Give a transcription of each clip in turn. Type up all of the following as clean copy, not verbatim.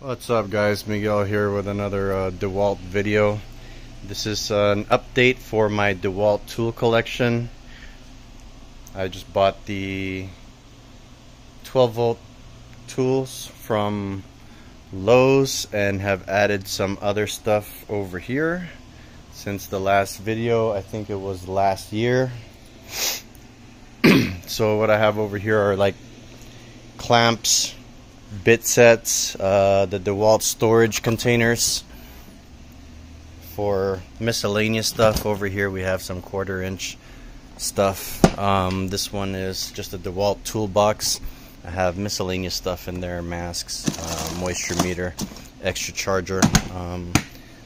What's up guys, Miguel here with another DeWalt video. This is an update for my DeWalt tool collection. I just bought the 12 volt tools from Lowe's and have added some other stuff over here since the last video. I think it was last year. So what I have over here are like clamps, bit sets, the DeWalt storage containers for miscellaneous stuff. Over here we have some 1/4" stuff. This one is just a DeWalt toolbox. I have miscellaneous stuff in there, masks, moisture meter, extra charger.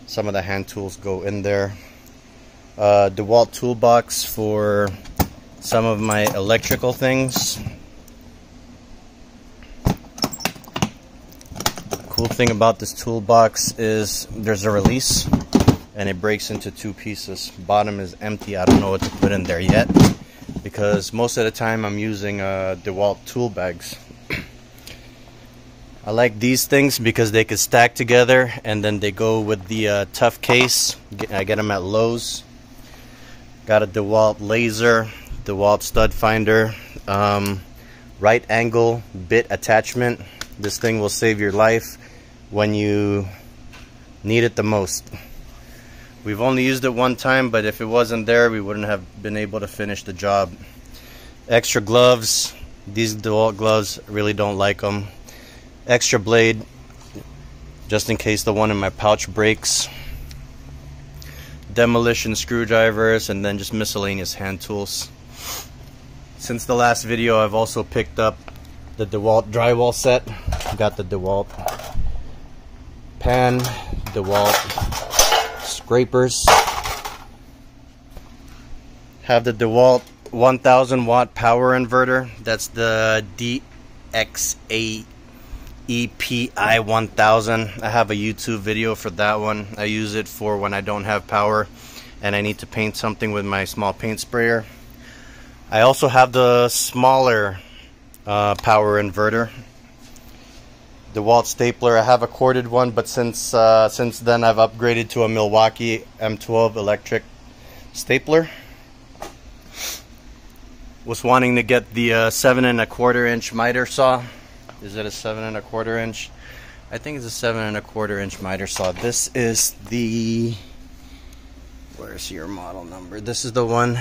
Some of the hand tools go in there. DeWalt toolbox for some of my electrical things. Cool thing about this toolbox is there's a release and it breaks into two pieces. Bottom is empty. I don't know what to put in there yet because most of the time I'm using DeWalt tool bags. I like these things because they could stack together and then they go with the tough case. I get them at Lowe's. Got a DeWalt laser, DeWalt stud finder, right angle bit attachment. This thing will save your life when you need it the most. We've only used it one time, but if it wasn't there, we wouldn't have been able to finish the job. Extra gloves. These DeWalt gloves, really don't like them. Extra blade, just in case the one in my pouch breaks. Demolition screwdrivers, and then just miscellaneous hand tools. Since the last video, I've also picked up the DeWalt drywall set. Got the DeWalt pan, DeWalt scrapers. Have the DeWalt 1000 watt power inverter. That's the DX8 EPI 1000. I have a YouTube video for that one. I use it for when I don't have power and I need to paint something with my small paint sprayer. I also have the smaller power inverter, DeWalt stapler. I have a corded one, but since then I've upgraded to a Milwaukee M12 electric stapler. Was wanting to get the 7 1/4" miter saw. Is it a 7 1/4"? I think it's a 7 1/4" miter saw. This is the, where's your model number? This is the one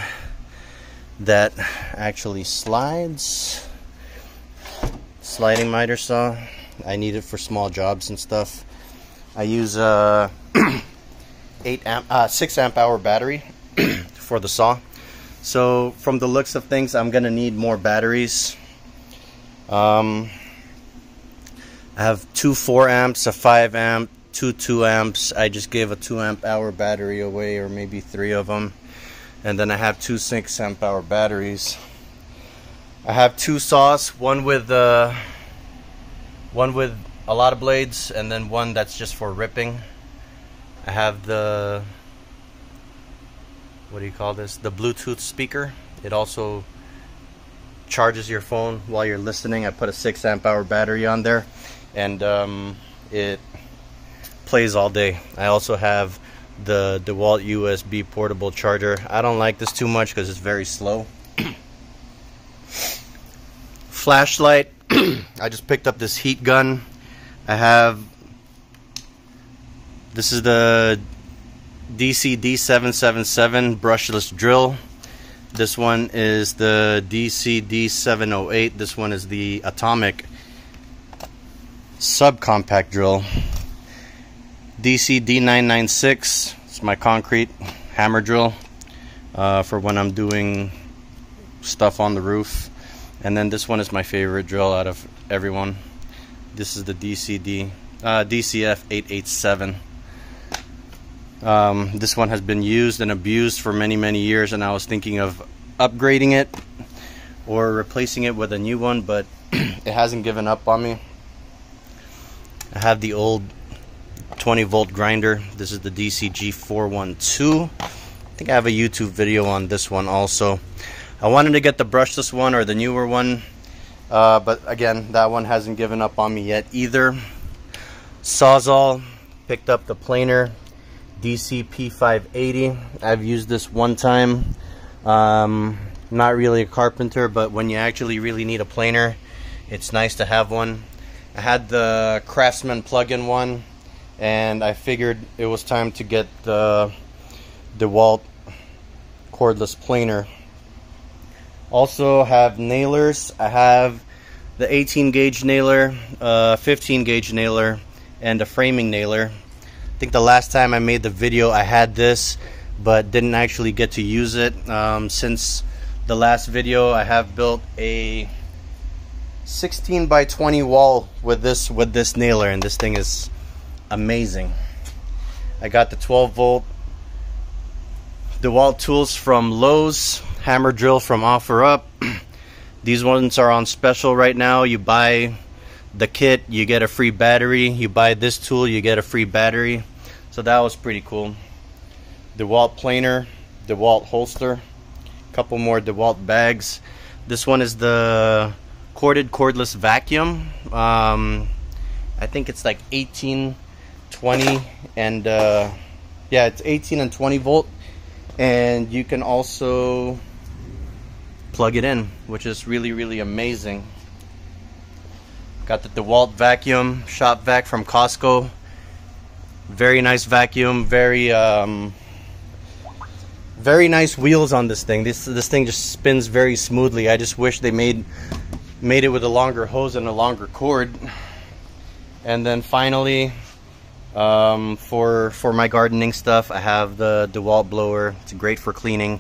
that actually slides. Sliding miter saw. I need it for small jobs and stuff. I use a 6 amp hour battery for the saw. So from the looks of things, I'm gonna need more batteries. I have two 4 amps, a 5 amp, two 2 amps. I just gave a 2 amp hour battery away, or maybe 3 of them. And then I have two 6 amp hour batteries. I have two saws, one with a lot of blades, and then one that's just for ripping. I have the, what do you call this? The Bluetooth speaker. It also charges your phone while you're listening. I put a 6 amp hour battery on there, and it plays all day. I also have the DeWalt USB portable charger. I don't like this too much because it's very slow. Flashlight. I just picked up this heat gun. This is the DCD777 brushless drill. This one is the DCD708. This one is the atomic subcompact drill. DCD996. It's my concrete hammer drill for when I'm doing stuff on the roof. And then this one is my favorite drill out of everyone. This is the DCF887. This one has been used and abused for many, many years, and I was thinking of upgrading it or replacing it with a new one, but it hasn't given up on me. I have the old 20 volt grinder. This is the DCG412. I think I have a YouTube video on this one also. I wanted to get the brushless one or the newer one, but again, that one hasn't given up on me yet either. Sawzall, picked up the planer DCP580. I've used this one time. Not really a carpenter, but when you actually really need a planer, it's nice to have one. I had the Craftsman plug-in one, and I figured it was time to get the DeWalt cordless planer. Also have nailers. I have the 18 gauge nailer, 15 gauge nailer, and a framing nailer. I think the last time I made the video I had this, but didn't actually get to use it. Since the last video, I have built a 16 by 20 wall with this nailer, and this thing is amazing. I got the 12 volt DeWalt tools from Lowe's, hammer drill from OfferUp. These ones are on special right now. You buy the kit, you get a free battery. You buy this tool, you get a free battery. So that was pretty cool. DeWalt planer, DeWalt holster, a couple more DeWalt bags. This one is the corded cordless vacuum. I think it's like 18, 20, and yeah, it's 18 and 20 volt. And you can also plug it in, which is really, really amazing. Got the DeWalt vacuum, shop vac from Costco. Very nice vacuum, very nice wheels on this thing. This thing just spins very smoothly. I just wish they made it with a longer hose and a longer cord. And then finally, for my gardening stuff, I have the DeWalt blower. It's great for cleaning.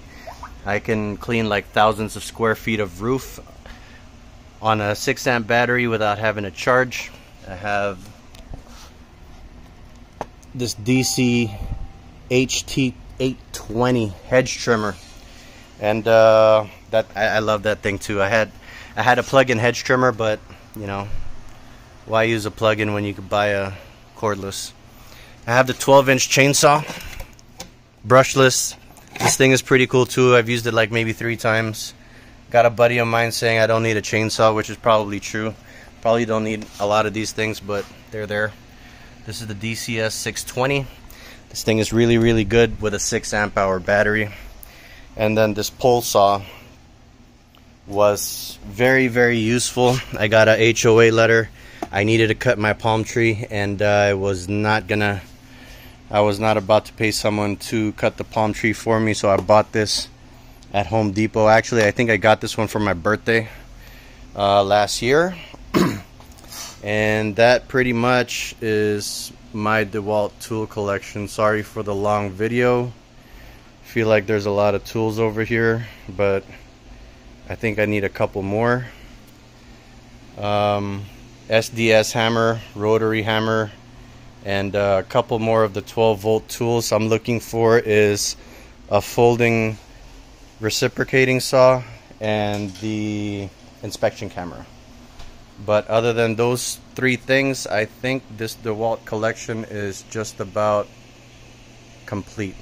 I can clean like thousands of square feet of roof on a 6-amp battery without having to charge. I have this DC HT 820 hedge trimmer, and I love that thing too. I had a plug-in hedge trimmer, but you know, why use a plug-in when you could buy a cordless? I have the 12-inch chainsaw, brushless. This thing is pretty cool too. I've used it like maybe 3 times. Got a buddy of mine saying I don't need a chainsaw, which is probably true. Probably don't need a lot of these things, but they're there. This is the DCS 620. This thing is really, really good with a 6-amp-hour battery. And then this pole saw was very, very useful. I got a HOA letter. I needed to cut my palm tree, and I was not about to pay someone to cut the palm tree for me, so I bought this at Home Depot. Actually, I think I got this one for my birthday last year. And that pretty much is my DeWalt tool collection. Sorry for the long video. I feel like there's a lot of tools over here, but I think I need a couple more. SDS hammer, rotary hammer, and a couple more of the 12 volt tools. I'm looking for is a folding reciprocating saw and the inspection camera. But other than those 3 things, I think this DeWalt collection is just about complete.